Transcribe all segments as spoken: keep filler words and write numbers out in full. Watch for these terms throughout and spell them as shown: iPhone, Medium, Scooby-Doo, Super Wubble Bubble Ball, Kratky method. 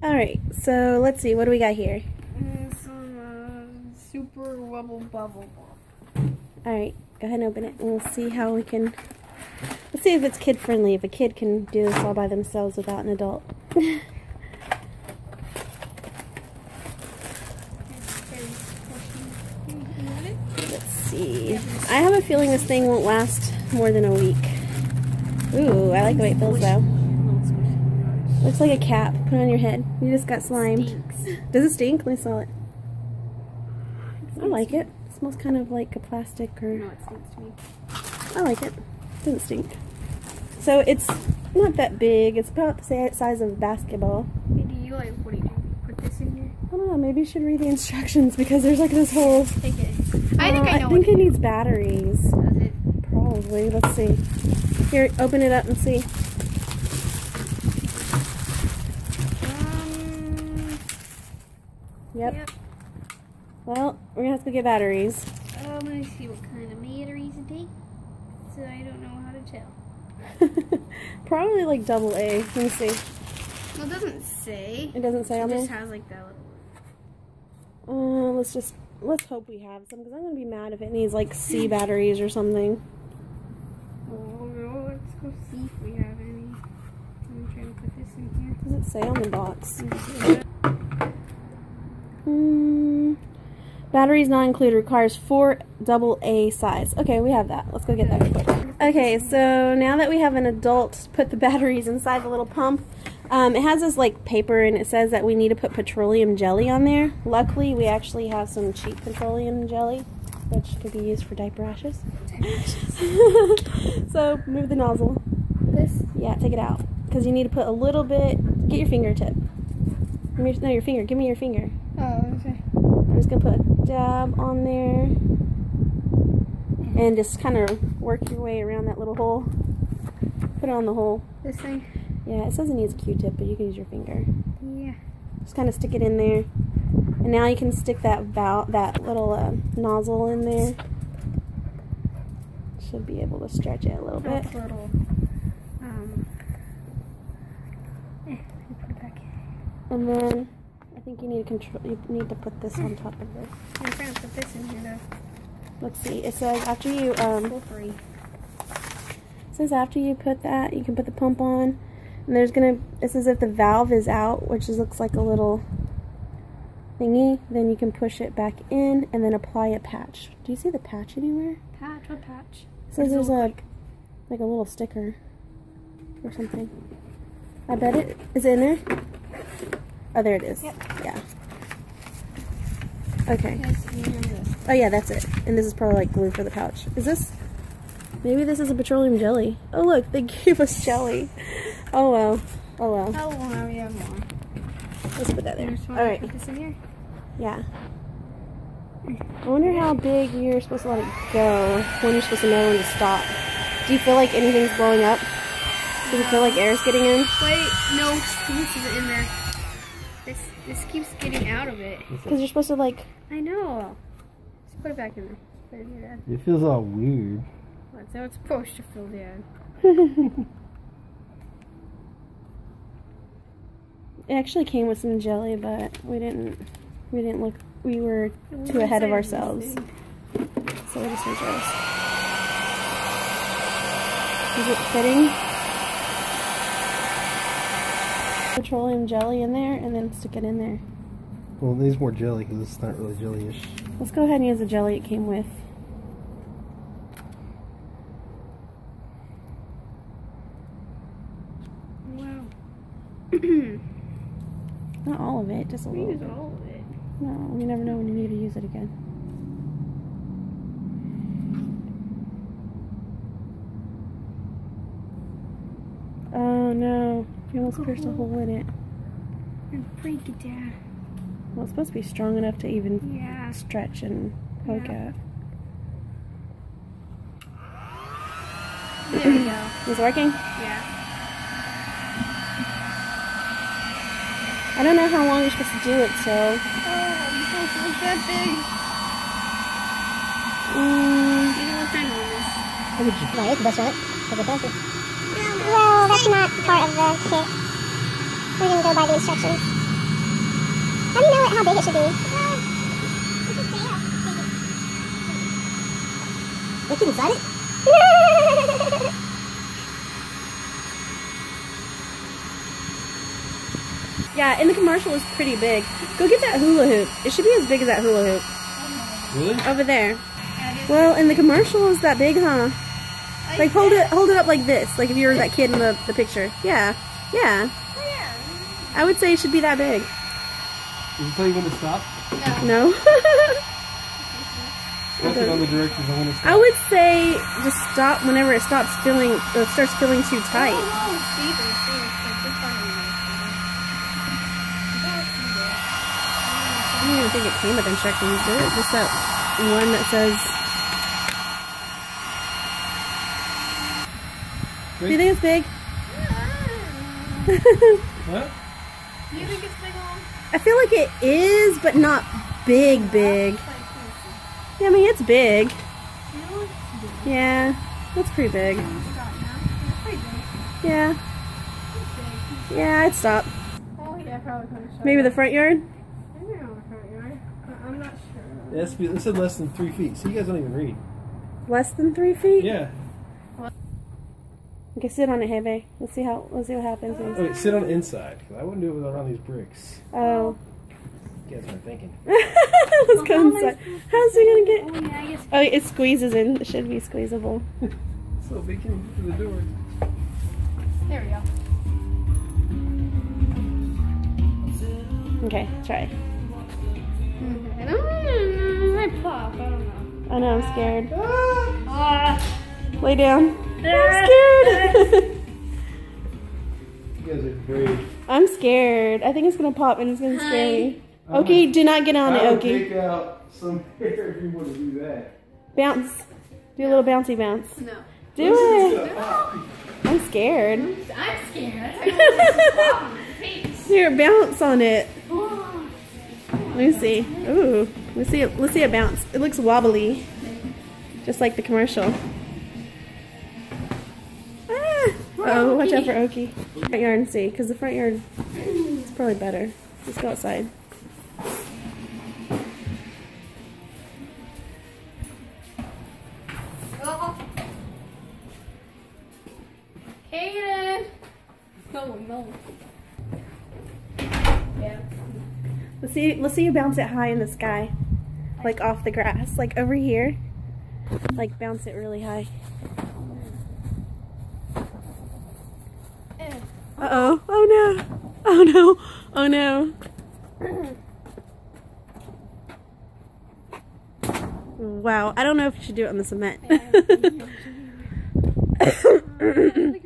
Alright, so let's see, what do we got here? It's um, uh, Super Wubble Bubble Ball. Alright, go ahead and open it, and we'll see how we can... Let's see if it's kid-friendly, if a kid can do this all by themselves without an adult. Let's see. I have a feeling this thing won't last more than a week. Ooh, I like the way it feels, though. Looks like a cap. Put it on your head. You just got slimed. Stinks. Does it stink? Let me smell it. I like it. It smells kind of like a plastic or... No, it stinks to me. I like it. It doesn't stink. So it's not that big. It's about the size of a basketball. Maybe you like, what do you do? Put this in here? I don't know. Maybe you should read the instructions because there's like this whole... Take it. I think uh, I know I think it do. needs batteries. Does it? Probably. Let's see. Here, open it up and see. Yep. yep. Well, we're gonna have to go get batteries. Oh, I'm gonna see what kind of batteries it takes, so I don't know how to tell. Probably like double A. Let me see. Well, it doesn't say. It doesn't say on there. It just has like that little. Uh, let's just let's hope we have some because I'm gonna be mad if it needs like C batteries or something. Oh no, let's go see if we have any. I'm trying to put this in here. Does it say on the box? Mm, batteries not included. Requires four double A size. Okay, we have that. Let's go get that. Okay, so now that we have an adult put the batteries inside the little pump, um, it has this like paper and it says that we need to put petroleum jelly on there. Luckily, we actually have some cheap petroleum jelly, which could be used for diaper ashes. So move the nozzle. This? Yeah, take it out because you need to put a little bit. Get your fingertip. Give me, no, your finger. Give me your finger. Oh, okay. I'm just going to put a dab on there and just kind of work your way around that little hole. Put it on the hole. This thing? Yeah, it says it needs a Q-tip, but you can use your finger. Yeah. Just kind of stick it in there. And now you can stick that valve, that little uh, nozzle in there. Should be able to stretch it a little bit. That's little. Um, eh, put it back in. And then... I think you need to control. You need to put this on top of this. I'm trying to put this in here though. Let's see. It says after you um. It says after you put that, you can put the pump on, and there's gonna. It says if the valve is out, which is, looks like a little thingy, then you can push it back in and then apply a patch. Do you see the patch anywhere? Patch? What patch? It says there's like like a little sticker or something. I bet it is it in there. Oh, there it is. Yep. Yeah. Okay. Oh, yeah, that's it. And this is probably like glue for the pouch. Is this? Maybe this is a petroleum jelly. Oh, look, they gave us jelly. Oh, well. Oh, well. Oh, well, we have more. Let's put that there. All right. Put this in here? Yeah. I wonder how big you're supposed to let it go, when you're supposed to know when to stop. Do you feel like anything's blowing up? Do you feel like air's getting in? Wait, no. This isn't in there. This, this keeps getting out of it. Because you're supposed to like... I know. Just put it back in there. Put it in there. It feels all weird. That's how it's supposed to feel, Dad. It actually came with some jelly, but we didn't... We didn't look... We were we too ahead of ourselves. So we'll just rejoice. Is it fitting? Petroleum jelly in there and then stick it in there. Well, it needs more jelly because it's not really jelly-ish. Let's go ahead and use the jelly it came with. Wow. Not all of it, just a we little. We use all of it. No, you never know when you need to use it again. Oh no. You almost pierced a hole in it. And break it down. Well, it's supposed to be strong enough to even yeah. stretch and poke yeah. out. There we go. It's working? Yeah. I don't know how long you're supposed to do it, so... Oh, I'm supposed to look that big. Mm. You know what kind of it is. Right, that's right. That's right. That's right. Well, that's not part of the kit. We didn't go by the instructions. How do you know how big it should be? Well, it's just big. Look inside it. Yeah, and the commercial is pretty big. Go get that hula hoop. It should be as big as that hula hoop. Really? Over there. Well, and the commercial is that big, huh? Like hold it, hold it up like this. Like if you were that kid in the, the picture. Yeah, yeah. I would say it should be that big. Is it telling you when to stop? No. No. That's on the directions I want to stop. I would say just stop whenever it stops feeling, it starts feeling too tight. I don't even think it came with instructions, did it? Just that one that says... Big? Do you think it's big? What? Do you think it's big on? I feel like it is, but not big, big. Yeah, I mean, it's big. Yeah, that's pretty big. Yeah. Yeah, I'd stop. Maybe the front yard? It said less than three feet, so you guys don't even read. Less than three feet? Yeah. Okay, sit on it, Hebe. Let's see how. Let's see what happens. Wait, okay, sit on the inside. I wouldn't do it without on these bricks. Oh. You guys aren't thinking. Let's go inside. How's it gonna get? Oh, yeah, oh, it squeezes in. It should be squeezable. So big, can get to the door. There we go. Okay, try. I don't know. I pop. I don't know. I know. I'm scared. Ah. Lay down. I'm scared. You guys are brave. I'm scared. I think it's gonna pop and it's gonna Hi. scare me. Oki, do not get on I it, Oki. Take out some hair if you want to do that. Bounce. Do a little bouncy bounce. No. Do it. No. I'm scared. I'm scared. Here, bounce on it. Let me see. Ooh, let's see. It. Let's see it bounce. It looks wobbly, just like the commercial. Oh, watch out for Oki. Front yard and see, because the front yard is probably better. Just go outside. Oh. Hayden! Oh no. Yeah. Let's see. Let's see you bounce it high in the sky, like off the grass, like over here. Like bounce it really high. Uh-oh. Oh no. Oh no. Oh no. Wow. I don't know if you should do it on the cement. Do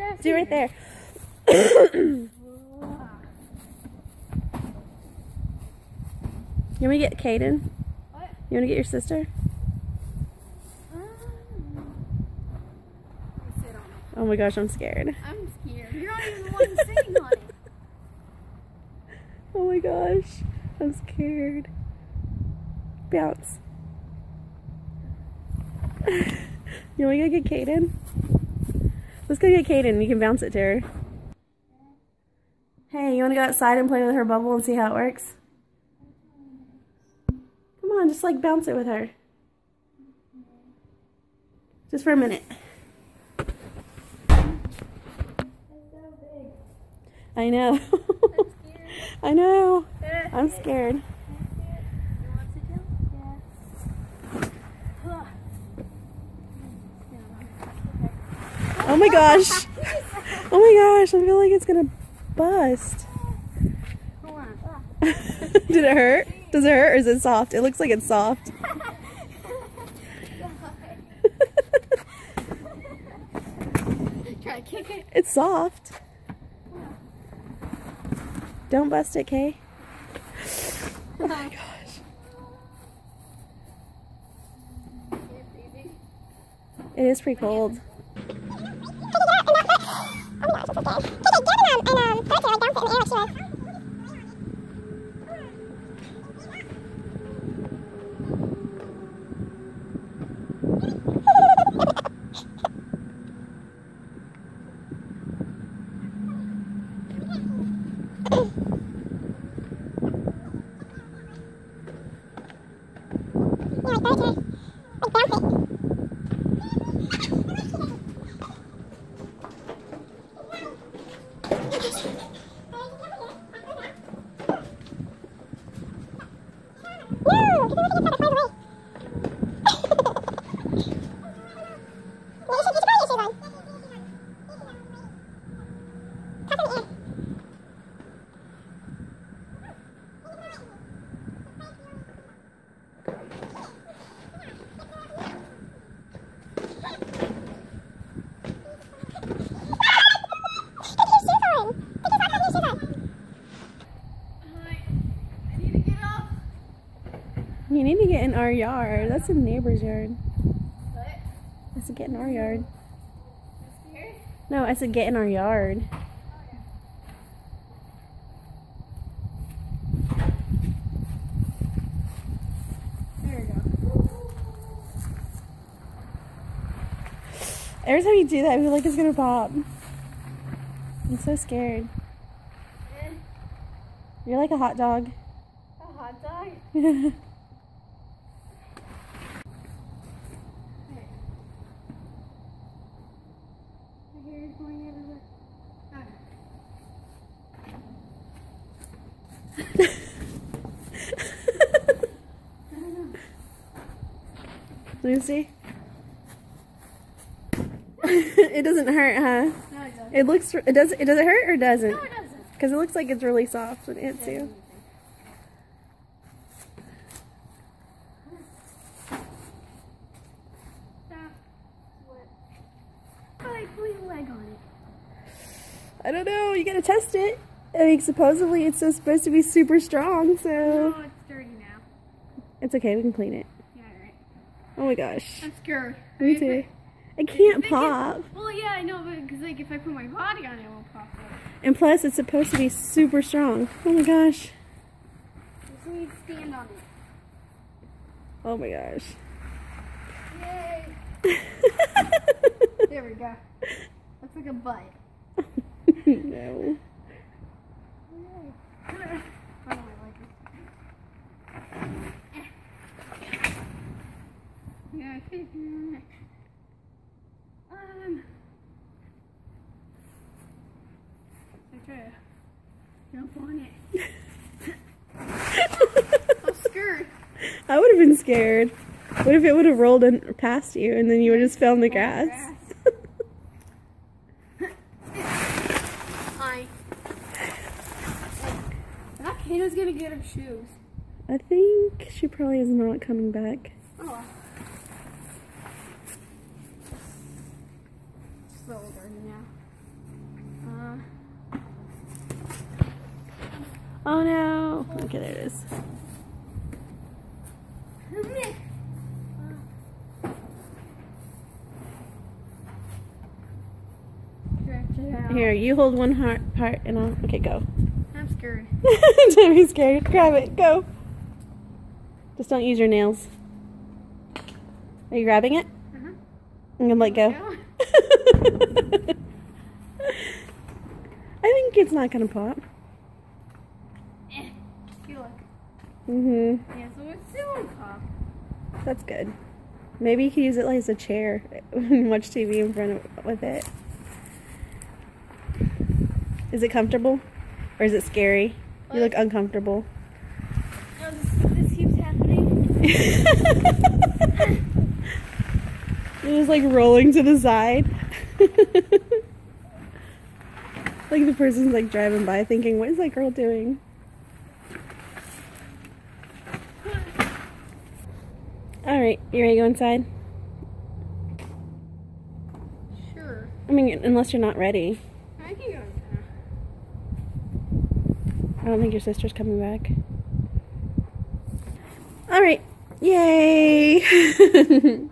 it right there. You want me to get Kaden? What? You want to get your sister? Oh my gosh, I'm scared. I'm scared. You're not even the one sitting on it. Oh my gosh, I'm scared. Bounce. You want to go get Kaden? Let's go get Kaden. You can bounce it to her. Hey, you want to go outside and play with her bubble and see how it works? Come on, just like bounce it with her. Just for a minute. I know. I know. I'm scared. Oh my gosh. Oh my gosh. I feel like it's going to bust. Did it hurt? Does it hurt or is it soft? It looks like it's soft. Try to kick it. It's soft. Don't bust it, Kay. Oh my gosh. It is pretty cold. You need to get in our yard. That's a neighbor's yard. What? I said get in our yard. Here? No, I said get in our yard. Oh, yeah. There we go. Every time you do that, I feel like it's gonna pop. I'm so scared. Yeah. You're like a hot dog. A hot dog? Lucy? It doesn't hurt, huh? No, it doesn't. It looks, it does, it does it hurt or doesn't? No, it doesn't. Because it looks like it's really soft when it hits you. Stop. I put your leg on it. I don't know. You gotta test it. I mean, supposedly it's so supposed to be super strong, so. No, it's dirty now. It's okay. We can clean it. Oh my gosh. I'm scared. Me I mean, too. I, it can't pop. Well, yeah, I know, but because like if I put my body on it, it won't pop. And plus, it's supposed to be super strong. Oh my gosh. You need to stand on it. Oh my gosh. Yay. There we go. Looks like a butt. No. Um, I try to jump on it. I'm scared. I would have been scared. What if it would have rolled in, past you and then you would have just fell in the grass? Hi. That kid is gonna get her shoes. I think she probably is not coming back. Oh. Little dirty now. Uh, oh no! Okay, there it is. Here, you hold one heart part and I'll. Okay, go. I'm scared. Don't be scared. Grab it. Go. Just don't use your nails. Are you grabbing it? Uh huh. I'm gonna let go. I think it's not gonna pop. Eh, you look. Mhm. Yeah, so it's still pop. That's good. Maybe you could use it like as a chair and watch T V in front of with it. Is it comfortable, or is it scary? What? You look uncomfortable. No, this, this keeps happening. It was like rolling to the side. Like the person's like driving by thinking, what is that girl doing? Alright, you ready to go inside? Sure. I mean, unless you're not ready. I can go inside. I don't think your sister's coming back. Alright, yay!